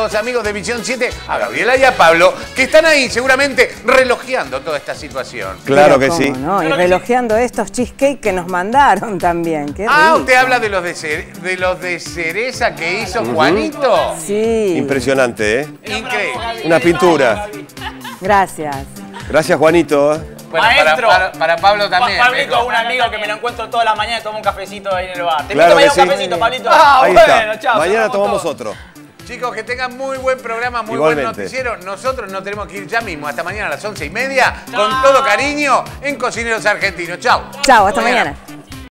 nuestros amigos de Misión 7, a Gabriela y a Pablo, que están ahí seguramente relojeando toda esta situación. Claro que sí. ¿No? Y relojeando estos cheesecake que nos mandaron también. Qué rico. Usted habla de los de cereza que hizo Juanito. Sí. Impresionante, ¿eh? Increíble. Una pintura. Gracias. Gracias, Juanito. Bueno, maestro, para Pablo también. Pablito, un amigo que me lo encuentro toda la mañana y tomo un cafecito ahí en el bar. Te invito mañana un cafecito, Pablito. Ah, bueno, chao. Mañana tomamos otro. Chicos, que tengan muy buen programa, muy buen noticiero. Nosotros nos tenemos que ir ya mismo. Hasta mañana a las 11:30. Con todo cariño en Cocineros Argentinos. Chao. Chao, hasta mañana.